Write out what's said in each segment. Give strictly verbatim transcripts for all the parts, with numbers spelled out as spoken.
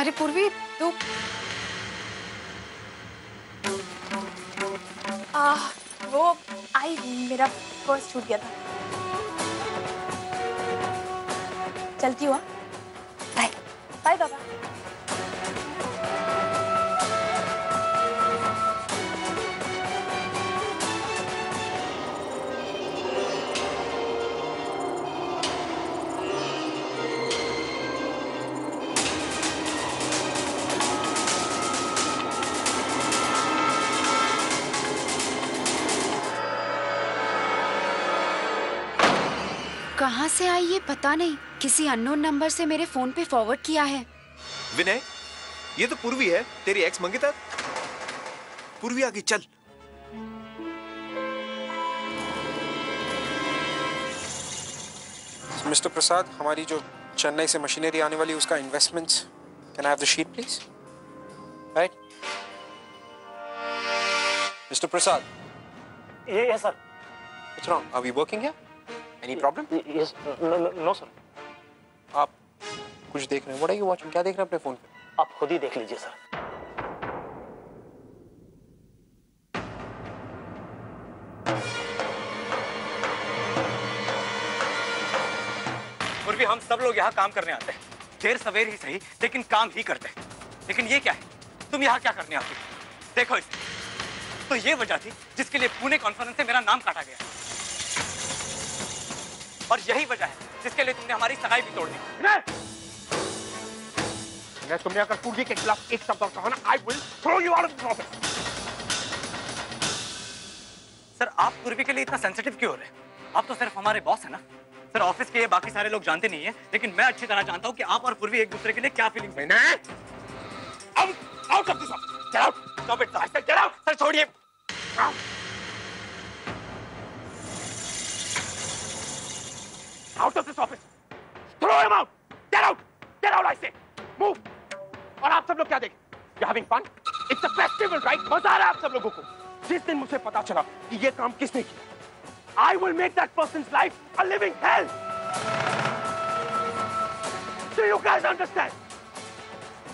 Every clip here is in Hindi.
अरे पूर्वी तो आ, वो आई मेरा पर्स छूट गया था। चलती हुआ बाय बाय बाबा। कहाँ से आई ये पता नहीं, किसी अननोन नंबर से मेरे फोन पे फॉरवर्ड किया है। विनय, ये तो पूर्वी है, तेरी एक्स मंगिता। पूर्वी आगे चल। मिस्टर प्रसाद, हमारी जो चेन्नई से मशीनरी आने वाली उसका investments, can I have the sheet please? Right. Mister Prasad. ये sir. What's wrong? Are we working here? Any problem? Yes, no, no, no, sir. आप कुछ देख रहे हैं? What are you watching? क्या देख रहे हैं अपने फोन पे? आप खुद ही देख लीजिए सर। पूर्वी, हम सब लोग यहाँ काम करने आते हैं, देर सवेर ही सही, लेकिन काम ही करते हैं। लेकिन ये क्या है, तुम यहाँ क्या करने आते हो? देखो इसे। तो ये वजह थी जिसके लिए पुणे कॉन्फ्रेंस से मेरा नाम काटा गया, और यही वजह है जिसके लिए तुमने हमारी सगाई भी तोड़ दी। अगर तुमने अगर पूर्वी के खिलाफ एक शब्द और कहा ना, I will throw you out of the office। Sir, आप पूर्वी के लिए इतना सेंसिटिव क्यों हो रहे हैं? आप तो सिर्फ हमारे बॉस हैं ना। सर, ऑफिस के बाकी सारे लोग जानते नहीं है, लेकिन मैं अच्छी तरह जानता हूँ कि आप और पूर्वी एक दूसरे के लिए क्या फीलिंग है। सर छोड़िए। Out of this office. Throw him out. Get out. Get out, I say. Move. और आप सब लोग क्या देख? You're having fun? It's a festival, right? मजा आ रहा है आप सब लोगों को। जिस दिन मुझे पता चला कि ये काम किसने किया, I will make that person's life a living hell. Do you guys understand?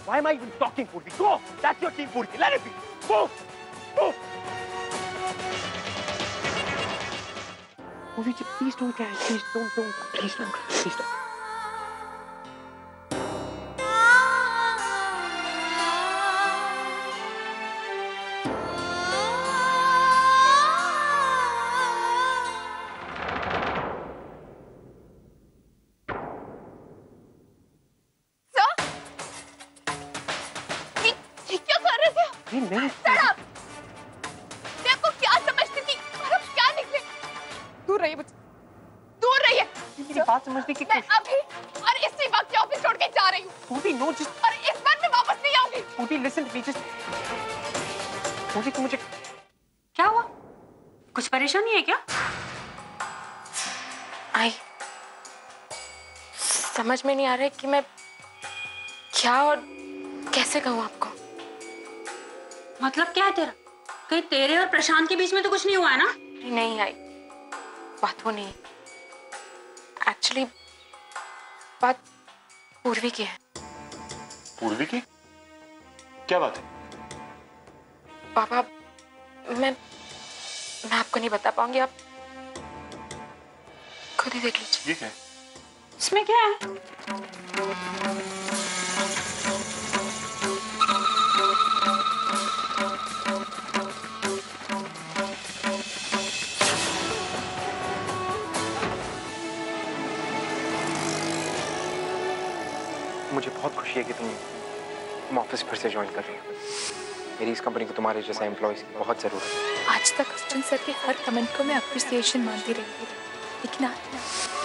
Why am I even talking, Purvi? Go. That's your team, Purvi. Let it be. Move. Move. Purvi, please don't cry. Please don't, don't. Please don't cry. Please don't. Sir, ये क्या कर रहे थे? ये मैं। Shut up. तेरे को क्या समझती थी? और अब क्या निकले? दूर रहिए बच्चे, दूर रहिए। मेरी बात समझने की कोशिश। मैं अभी और इसी वक्त ये ऑफिस छोड़ के जा रही हूँ। पूर्वी नो जस्ट। और इस बार मैं वापस नहीं आऊँगी। पूर्वी लिसन टू मी जस्ट। पूर्वी तू मुझे क्या हुआ? कुछ परेशानी है क्या? आई समझ में नहीं आ रहा है कि मैं क्या और कैसे कहूँ आपको। मतलब क्या है तेरा? कहीं तेरे और प्रशांत के बीच में तो कुछ नहीं हुआ है ना? नहीं आई, बात वो नहीं, एक्चुअली बात पूर्वी की है। पूर्वी की? क्या बात है? पापा, मैं मैं आपको नहीं बता पाऊंगी, आप खुद ही देख लीजिए। ये क्या है? इसमें क्या है? मुझे बहुत खुशी है कि तुम तुम ऑफिस फिर से ज्वाइन कर रही हो। मेरी इस कंपनी को तुम्हारे जैसा एम्प्लॉयज की बहुत जरूरत है। आज तक सचिन सर के हर कमेंट को मैं अप्रिसिएशन मानती रही थी, लेकिन आज